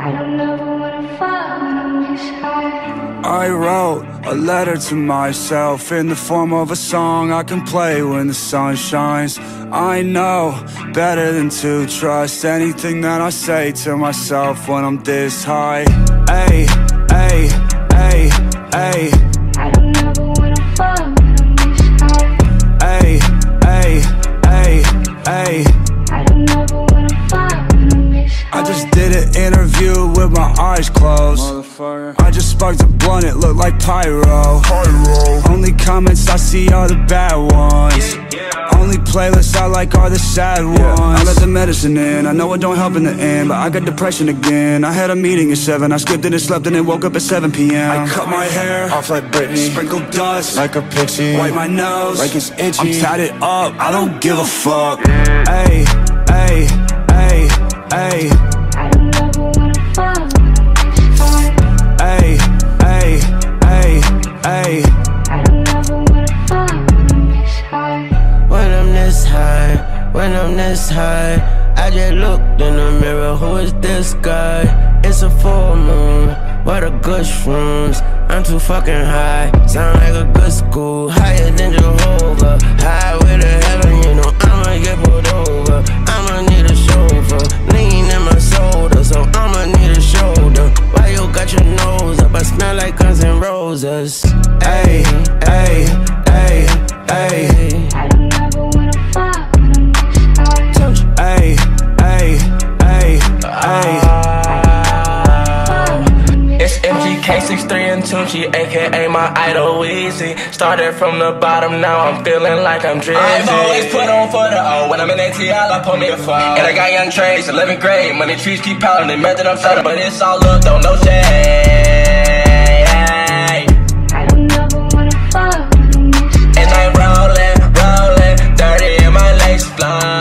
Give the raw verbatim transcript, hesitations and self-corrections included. I don't know what I found on this heart. I wrote a letter to myself in the form of a song I can play when the sun shines. I know better than to trust anything that I say to myself when I'm this high. Ay, ay, ay, ay. I don't know what I found on this heart. Ay, ay, ay, ay. I just did an interview with my eyes closed. Motherfucker. I just sparked a blunt, it looked like pyro. pyro. Only comments I see are the bad ones. Yeah, yeah. Only playlists I like are the sad ones. Yeah. I let the medicine in, I know it don't help in the end, but I got depression again. I had a meeting at seven, I skipped it and slept and then woke up at seven p m I cut my hair off like Britney, sprinkled dust like a pixie, wipe my nose like it's itchy. I'm tatted up, I don't give a fuck. Ayy, ayy, ayy. Ay, I don't ever wanna fall in this heart. Ay, ay, ay, ay. I don't ever wanna fall in this heart. When I'm this high, when I'm this high, I just looked in the mirror, who is this guy? It's a full moon, what a good shrooms. I'm too fucking high, sound like a good school. Higher than Jehovah, high with the heaven, you know I'ma get pulled over. I'ma need a chauffeur. Roses. Ay, ay, ay, ay. I don't ever wanna fall in this heart. Ay, ay, ay, ay. It's M G K sixty-three and two G, A K A my idol Weezy. Started from the bottom, now I'm feeling like I'm drizzy. I'm always put on for the O. When I'm in A T L, I pull me a phone. And I got young trades, eleventh grade. Money trees keep piling, they mad that I'm starting, but it's all up, though, no shade. Fly.